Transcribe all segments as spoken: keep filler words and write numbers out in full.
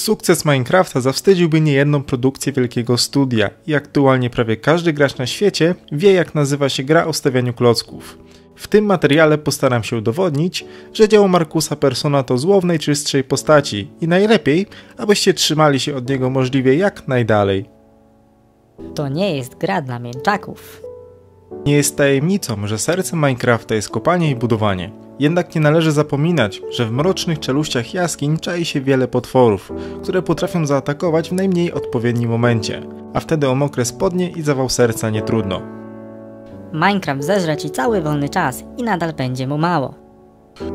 Sukces Minecrafta zawstydziłby niejedną produkcję wielkiego studia i aktualnie prawie każdy gracz na świecie wie, jak nazywa się gra o stawianiu klocków. W tym materiale postaram się udowodnić, że dzieło Markusa Persona to zło w najczystszej postaci i najlepiej, abyście trzymali się od niego możliwie jak najdalej. To nie jest gra dla mięczaków. Nie jest tajemnicą, że sercem Minecrafta jest kopanie i budowanie. Jednak nie należy zapominać, że w mrocznych czeluściach jaskiń czai się wiele potworów, które potrafią zaatakować w najmniej odpowiednim momencie, a wtedy o mokre spodnie i zawał serca nie trudno. Minecraft zeżre ci cały wolny czas i nadal będzie mu mało.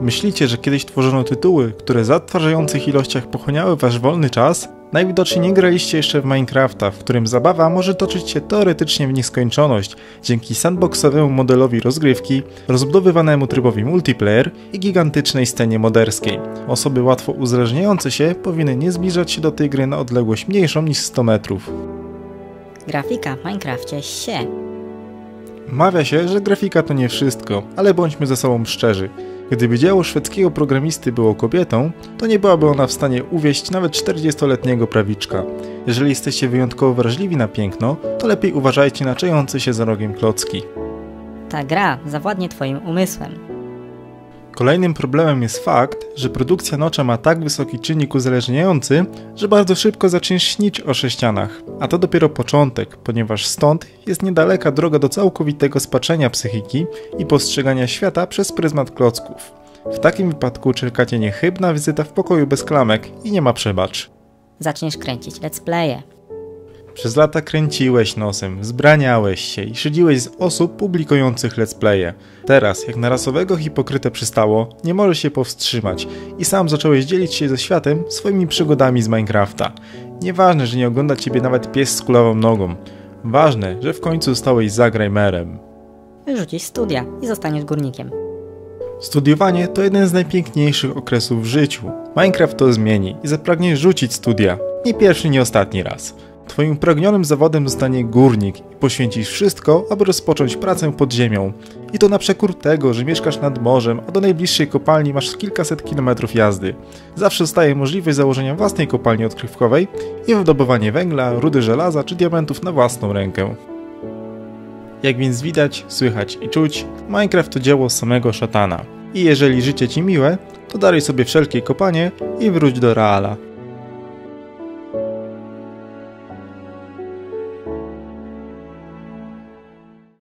Myślicie, że kiedyś tworzono tytuły, które w zatrważających ilościach pochłaniały wasz wolny czas? Najwidoczniej nie graliście jeszcze w Minecrafta, w którym zabawa może toczyć się teoretycznie w nieskończoność dzięki sandboxowemu modelowi rozgrywki, rozbudowywanemu trybowi multiplayer i gigantycznej scenie moderskiej. Osoby łatwo uzależniające się powinny nie zbliżać się do tej gry na odległość mniejszą niż sto metrów. Grafika w Minecrafcie się. Mawia się, że grafika to nie wszystko, ale bądźmy ze sobą szczerzy. Gdyby dzieło szwedzkiego programisty było kobietą, to nie byłaby ona w stanie uwieść nawet czterdziestoletniego prawiczka. Jeżeli jesteście wyjątkowo wrażliwi na piękno, to lepiej uważajcie na czające się za rogiem klocki. Ta gra zawładnie twoim umysłem. Kolejnym problemem jest fakt, że produkcja nocza ma tak wysoki czynnik uzależniający, że bardzo szybko zaczniesz śnić o sześcianach. A to dopiero początek, ponieważ stąd jest niedaleka droga do całkowitego spaczenia psychiki i postrzegania świata przez pryzmat klocków. W takim wypadku czekacie niechybna wizyta w pokoju bez klamek i nie ma przebacz. Zaczniesz kręcić let's playe. Przez lata kręciłeś nosem, wzbraniałeś się i szydziłeś z osób publikujących let's playe. Teraz, jak na rasowego hipokrytę przystało, nie możesz się powstrzymać i sam zacząłeś dzielić się ze światem swoimi przygodami z Minecrafta. Nieważne, że nie ogląda ciebie nawet pies z kulawą nogą. Ważne, że w końcu zostałeś zagrajmerem. Wyrzucisz studia i zostaniesz górnikiem. Studiowanie to jeden z najpiękniejszych okresów w życiu. Minecraft to zmieni i zapragniesz rzucić studia. Nie pierwszy, nie ostatni raz. Twoim pragnionym zawodem zostanie górnik i poświęcisz wszystko, aby rozpocząć pracę pod ziemią. I to na przekór tego, że mieszkasz nad morzem, a do najbliższej kopalni masz kilkaset kilometrów jazdy. Zawsze zostaje możliwość założenia własnej kopalni odkrywkowej i wydobywanie węgla, rudy żelaza czy diamentów na własną rękę. Jak więc widać, słychać i czuć, Minecraft to dzieło samego szatana. I jeżeli życie ci miłe, to daruj sobie wszelkie kopanie i wróć do reala.